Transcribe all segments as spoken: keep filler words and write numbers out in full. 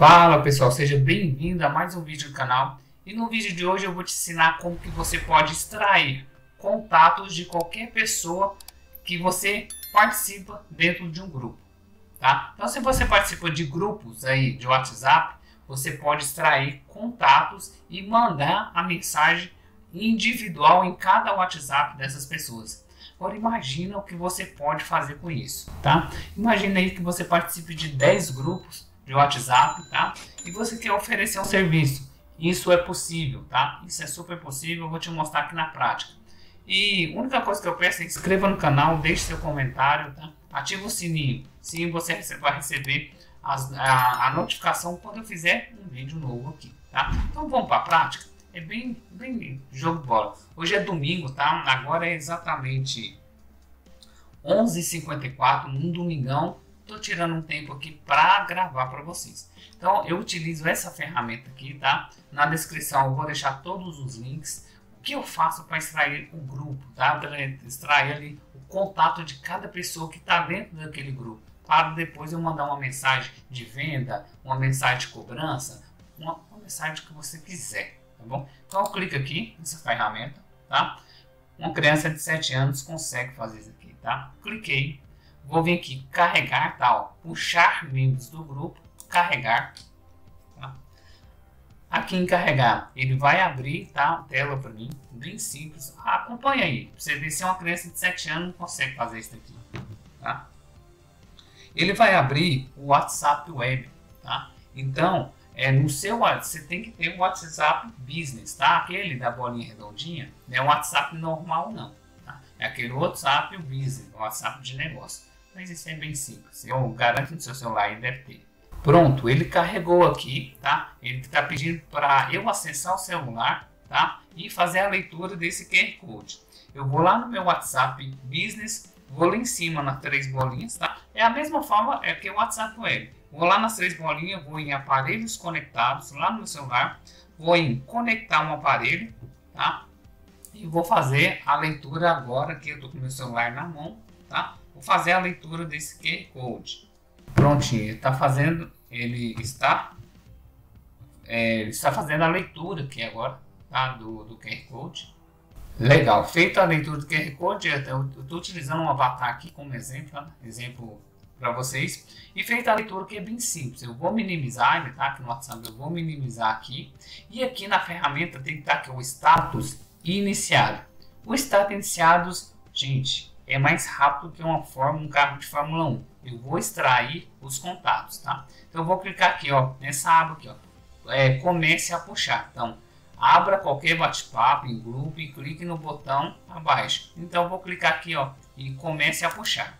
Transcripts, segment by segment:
Fala pessoal, seja bem-vindo a mais um vídeo do canal. E no vídeo de hoje eu vou te ensinar como que você pode extrair contatos de qualquer pessoa que você participa dentro de um grupo, tá? Então se você participa de grupos aí de WhatsApp, você pode extrair contatos e mandar a mensagem individual em cada WhatsApp dessas pessoas. Agora imagina o que você pode fazer com isso, tá? Imagina aí que você participe de dez grupos de WhatsApp, tá? E você quer oferecer um serviço. Isso é possível, tá? Isso é super possível, eu vou te mostrar aqui na prática. E a única coisa que eu peço é se inscreva no canal, deixe seu comentário, tá? Ativa o sininho, sim, você vai receber as, a, a notificação quando eu fizer um vídeo novo aqui, tá? Então vamos para a prática, é bem, bem jogo de bola. Hoje é domingo, tá? Agora é exatamente onze e cinquenta e quatro, um domingão. Tô tirando um tempo aqui para gravar para vocês. Então eu utilizo essa ferramenta aqui, tá? Na descrição eu vou deixar todos os links. O que eu faço para extrair o grupo, tá? Para extrair ali o contato de cada pessoa que está dentro daquele grupo, para depois eu mandar uma mensagem de venda, uma mensagem de cobrança, uma, uma mensagem que você quiser, tá bom? Então eu clico aqui nessa ferramenta, tá? Uma criança de sete anos consegue fazer isso aqui, tá? Cliquei. Vou vir aqui, carregar, tá, ó, puxar membros do grupo, carregar, tá? Aqui em carregar, ele vai abrir, tá, a tela para mim, bem simples. Acompanha aí, pra você ver se uma criança de sete anos não consegue fazer isso aqui, tá? Ele vai abrir o WhatsApp Web, tá? Então, é, no seu WhatsApp, você tem que ter o WhatsApp Business, tá? Aquele da bolinha redondinha, não é um WhatsApp normal não, tá? É aquele WhatsApp Business, o WhatsApp de negócio. Mas isso é bem simples, eu garanto no seu celular e deve ter. Pronto, ele carregou aqui, tá? Ele está pedindo para eu acessar o celular, tá? E fazer a leitura desse Q R Code. Eu vou lá no meu WhatsApp Business, vou lá em cima nas três bolinhas, tá? É a mesma forma é que o WhatsApp Web. Vou lá nas três bolinhas, vou em aparelhos conectados, lá no meu celular, vou em conectar um aparelho, tá? E vou fazer a leitura agora que eu estou com o meu celular na mão, tá? Vou fazer a leitura desse Q R Code. Prontinho, ele está fazendo, ele está, é, ele está fazendo a leitura aqui agora, tá? do, do Q R Code. Legal, feita a leitura do Q R Code, eu estou utilizando um avatar aqui como exemplo, tá? Exemplo para vocês. E feita a leitura, que é bem simples, eu vou minimizar, ele tá aqui no WhatsApp, eu vou minimizar aqui. E aqui na ferramenta tem que estar aqui o status iniciado. O status iniciado, gente, é mais rápido que uma forma, um carro de Fórmula um. Eu vou extrair os contatos, tá? Então eu vou clicar aqui, ó, nessa aba aqui, ó. É, comece a puxar. Então, abra qualquer bate-papo em grupo e clique no botão abaixo. Então eu vou clicar aqui, ó, e comece a puxar.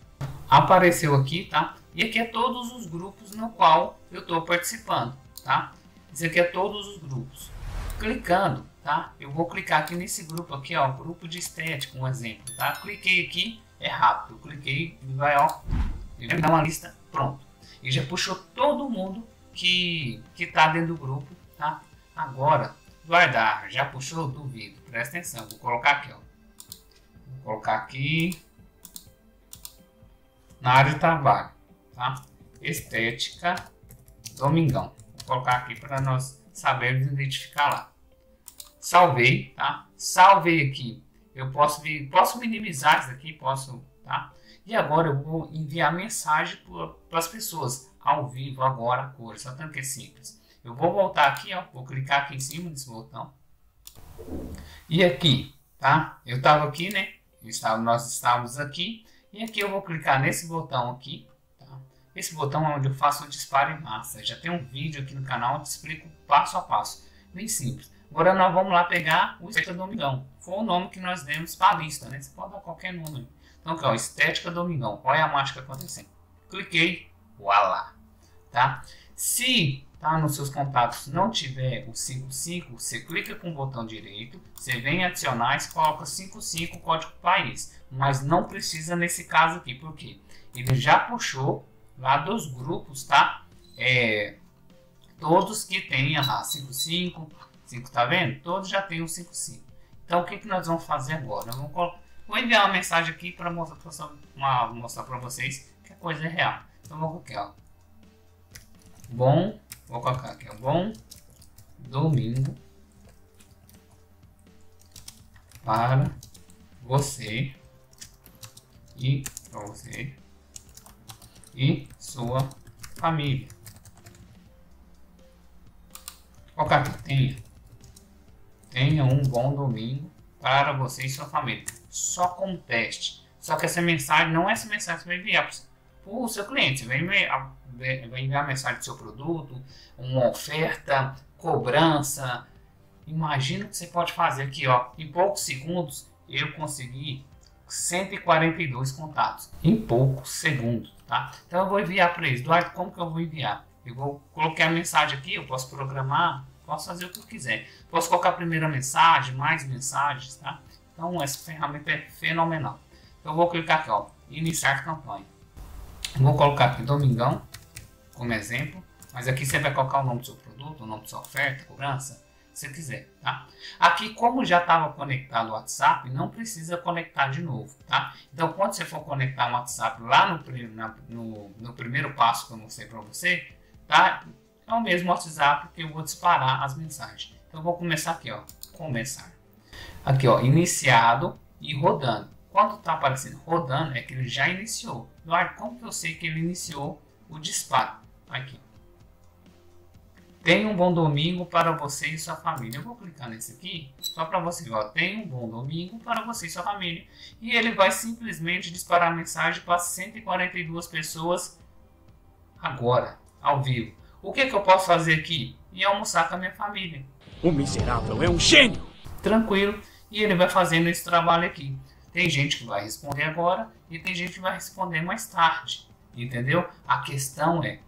Apareceu aqui, tá? E aqui é todos os grupos no qual eu tô participando, tá? Isso aqui é todos os grupos. Clicando, tá? Eu vou clicar aqui nesse grupo aqui, ó, grupo de estética, um exemplo, tá? Cliquei aqui, é rápido, eu cliquei e vai, ó, ele vai me dar uma lista, pronto. E já puxou todo mundo que que tá dentro do grupo, tá? Agora, guardar, já puxou, duvido, presta atenção, vou colocar aqui, ó, vou colocar aqui na área de trabalho, tá? Estética, domingão, vou colocar aqui para nós sabermos identificar lá. Salvei, tá? Salvei aqui. Eu posso, posso minimizar isso aqui, posso, tá? E agora eu vou enviar mensagem para as pessoas ao vivo, agora, a cor, só tanto que é simples. Eu vou voltar aqui, ó, vou clicar aqui em cima desse botão. E aqui, tá? Eu estava aqui, né? Estava, nós estávamos aqui. E aqui eu vou clicar nesse botão aqui, tá? Esse botão é onde eu faço o disparo em massa. Já tem um vídeo aqui no canal, eu te explico passo a passo, bem simples. Agora nós vamos lá pegar o Estética Domingão. Foi o nome que nós demos para a lista, né? Você pode dar qualquer número. Então aqui, ó, Estética Domingão. Qual é a mágica acontecendo? Cliquei, voilá, tá? Se tá nos seus contatos não tiver o cinco cinco, você clica com o botão direito, você vem em adicionais, coloca cinco cinco, código país. Mas não precisa nesse caso aqui, porque ele já puxou lá dos grupos, tá? É, todos que tem lá cinco cinco... Tá vendo? Todos já tem um cinco cinco. Então o que, que nós vamos fazer agora? Eu vou, colocar, vou enviar uma mensagem aqui para mostrar para vocês que a coisa é real. Então vou colocar, ó, bom Vou colocar aqui, bom domingo para você e para você e sua família. Vou colocar aqui, tenha, tenha um bom domingo para você e sua família. Só conteste. Só que essa mensagem não é essa mensagem que você vai enviar para o seu cliente. Você vai enviar, vai enviar a mensagem do seu produto, uma oferta, cobrança. Imagina o que você pode fazer aqui, ó. Em poucos segundos eu consegui cento e quarenta e dois contatos. Em poucos segundos, tá? Então eu vou enviar para eles. Eduardo, como que eu vou enviar? Eu vou colocar a mensagem aqui, eu posso programar, posso fazer o que eu quiser. Posso colocar a primeira mensagem, mais mensagens, tá? Então essa ferramenta é fenomenal. Então eu vou clicar aqui, ó, iniciar campanha. Vou colocar aqui Domingão como exemplo, mas aqui você vai colocar o nome do seu produto, o nome da sua oferta, cobrança, se você quiser, tá? Aqui, como já estava conectado o WhatsApp, não precisa conectar de novo, tá? Então, quando você for conectar o WhatsApp lá no, na, no, no primeiro passo que eu mostrei para você, tá? É o mesmo WhatsApp que eu vou disparar as mensagens. Então, eu vou começar aqui, ó, começar. Aqui, ó, iniciado e rodando. Quando está aparecendo rodando, é que ele já iniciou. Eduardo, como que eu sei que ele iniciou o disparo? Aqui. Tenha um bom domingo para você e sua família. Eu vou clicar nesse aqui, só para você ver. Tenha um bom domingo para você e sua família. E ele vai simplesmente disparar a mensagem para cento e quarenta e duas pessoas agora, ao vivo. O que, que eu posso fazer aqui? E almoçar com a minha família. O miserável é um gênio! Tranquilo. E ele vai fazendo esse trabalho aqui. Tem gente que vai responder agora e tem gente que vai responder mais tarde. Entendeu? A questão é...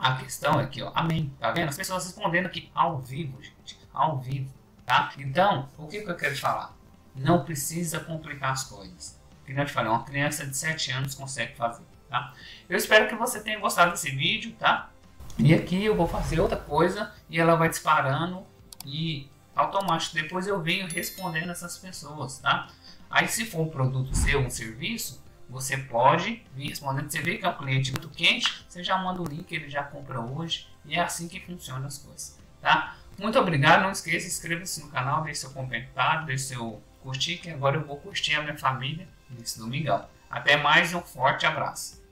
A questão é que, ó, amém, tá vendo? As pessoas respondendo aqui ao vivo, gente, ao vivo, tá? Então, o que que eu quero falar? Não precisa complicar as coisas. Como eu te falei, uma criança de sete anos consegue fazer, tá? Eu espero que você tenha gostado desse vídeo, tá? E aqui eu vou fazer outra coisa e ela vai disparando e automático. Depois eu venho respondendo essas pessoas, tá? Aí se for um produto seu, um serviço... Você pode vir respondendo, você vê que é um cliente muito quente, você já manda o link, ele já compra hoje, e é assim que funcionam as coisas, tá? Muito obrigado, não esqueça, inscreva-se no canal, deixe seu comentário, deixe seu curtir, que agora eu vou curtir a minha família nesse domingão. Até mais, um forte abraço.